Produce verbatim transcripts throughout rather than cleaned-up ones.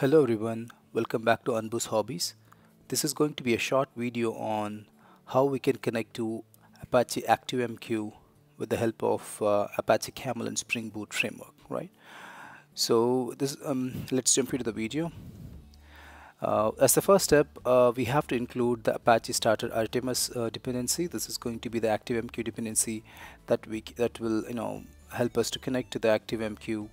Hello everyone, welcome back to Anbu's Hobbies. This is going to be a short video on how we can connect to Apache ActiveMQ with the help of uh, Apache Camel and Spring Boot framework, right? So this, um, let's jump into the video. Uh, as the first step, uh, we have to include the Apache Starter Artemis uh, dependency. This is going to be the ActiveMQ dependency that we that will you know help us to connect to the ActiveMQ.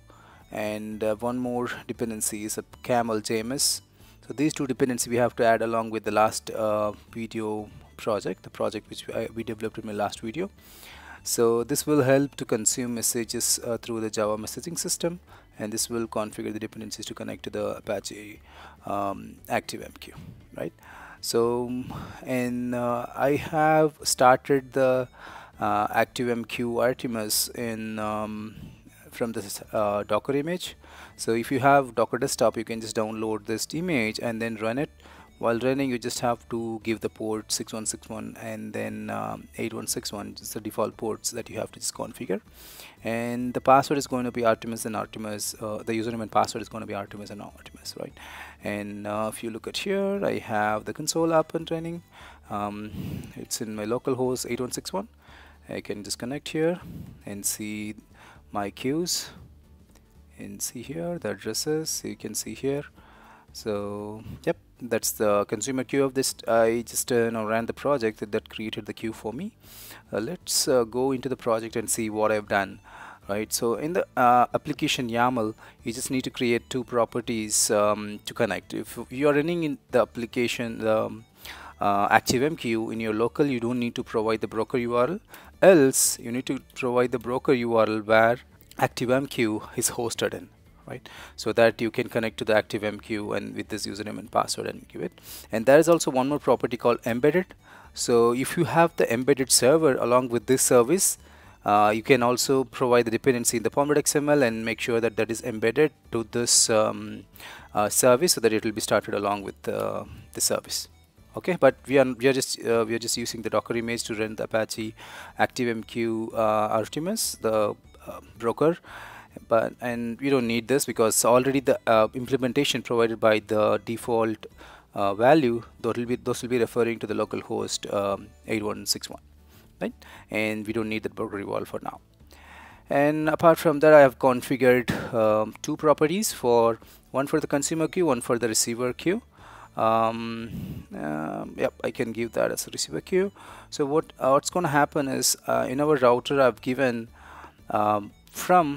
And uh, one more dependency is a Camel J M S. So these two dependencies we have to add along with the last uh, video project, the project which we, uh, we developed in my last video. So this will help to consume messages uh, through the Java messaging system, and this will configure the dependencies to connect to the Apache um, ActiveMQ, right? So and uh, I have started the uh, ActiveMQ Artemis in um, from this uh, Docker image. So if you have Docker desktop, you can just download this image and then run it. While running, you just have to give the port six one six one and then um, eight one six one, just the default ports that you have to just configure. And the password is going to be Artemis and Artemis. Uh, the username and password is going to be Artemis and Artemis, right? And uh, if you look at here, I have the console up and running. Um, it's in my localhost eight one six one. I can just connect here and see my queues and see here the addresses you can see here. So yep, that's the consumer queue of this. I just uh, you know, ran the project that, that created the queue for me. Uh, let's uh, go into the project and see what I've done, right? So in the uh, application YAML, you just need to create two properties um, to connect. If you are running in the application um, Uh, ActiveMQ in your local, you don't need to provide the broker U R L. Else, you need to provide the broker U R L where ActiveMQ is hosted in, right? So that you can connect to the ActiveMQ and with this username and password and give it. And there is also one more property called embedded. So if you have the embedded server along with this service, uh, you can also provide the dependency in the pom dot X M L and make sure that that is embedded to this um, uh, service so that it will be started along with uh, the service. Okay, but we are we are just uh, we are just using the Docker image to run the Apache ActiveMQ uh, Artemis, the uh, broker, but and we don't need this because already the uh, implementation provided by the default uh, value, those will be those will be referring to the localhost um, eight one six one, right? And we don't need the broker U R L for now. And apart from that, I have configured um, two properties, for one for the consumer queue, one for the receiver queue. Um, uh, yep, I can give that as a receiver queue. So what uh, what's going to happen is uh, in our router, I've given um, from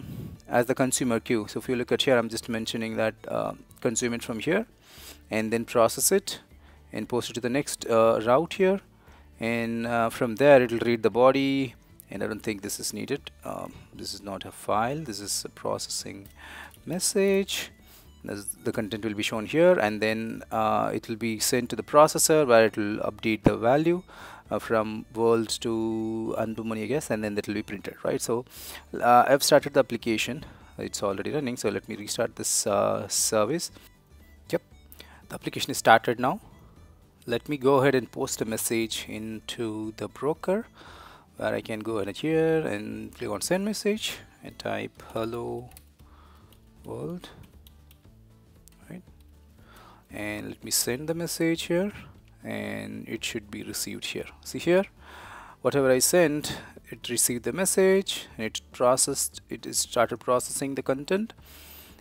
as the consumer queue. So if you look at here, I'm just mentioning that uh, consume it from here and then process it and post it to the next uh, route here, and uh, from there it'll read the body. And I don't think this is needed. Um, this is not a file. This is a processing message. The content will be shown here, and then uh, it will be sent to the processor where it will update the value uh, from world to Anbu Money, I guess, and then that will be printed, right? So uh, I've started the application. It's already running, so let me restart this uh, service. Yep, the application is started now. Let me go ahead and post a message into the broker where I can go ahead here and click on send message and type hello world. And let me send the message here, and it should be received here. See here, whatever I sent, it received the message, and it processed, it is started processing the content,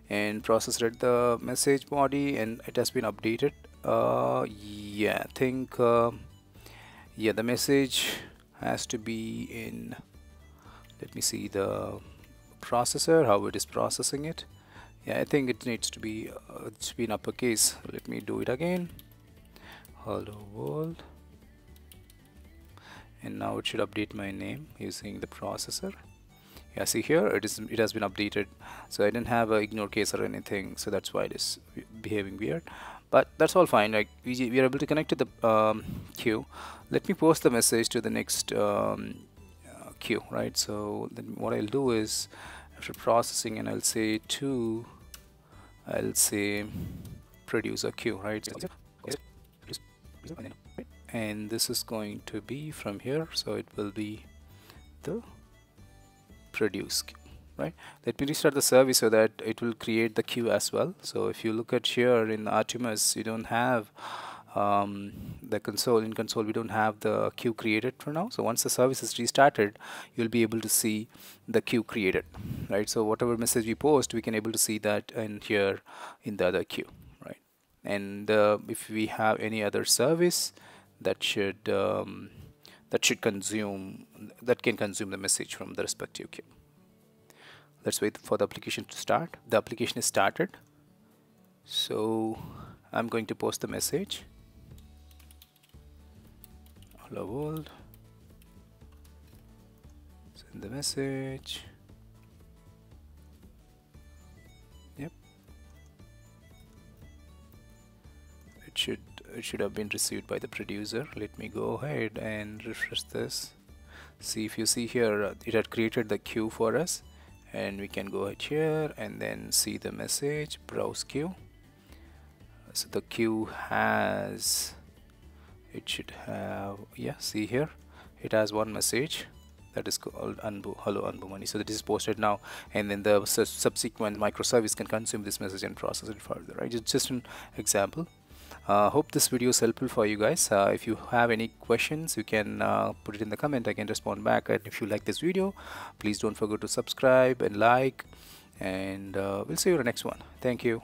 and processed the message body, and it has been updated. Uh, yeah, I think, uh, yeah, the message has to be in, let me see the processor, how it is processing it. Yeah, I think it needs to be uh, it's been uppercase. Let me do it again. Hello world, and now it should update my name using the processor. Yeah, see here it is. It has been updated. So I didn't have a ignore case or anything. So that's why it is behaving weird. But that's all fine. Like we, we are able to connect to the um, queue. Let me post the message to the next um, uh, queue, right? So then what I'll do is, after processing, and I'll say to I'll say produce a queue, right? And this is going to be from here, so it will be the produce queue, right? Let me restart the service so that it will create the queue as well. So if you look at here in Artemis, you don't have um, the console. In console, we don't have the queue created for now. So once the service is restarted, you'll be able to see the queue created, right? So whatever message we post, we can able to see that in here in the other queue, right? And uh, if we have any other service, that should um, that should consume that can consume the message from the respective queue. Let's wait for the application to start. The application is started, so I'm going to post the message. Hello world. Send the message. Yep. It should it should have been received by the producer. Let me go ahead and refresh this. See if you see here, it had created the queue for us, and we can go ahead here and then see the message, browse queue. So the queue has, it should have, yeah, see here, it has one message that is called Anbu, hello Anbu Mani. So that is posted now, and then the su subsequent microservice can consume this message and process it further, right? It's just an example. Uh, hope this video is helpful for you guys. Uh, if you have any questions, you can uh, put it in the comment. I can respond back. And if you like this video, please don't forget to subscribe and like, and uh, we'll see you in the next one. Thank you.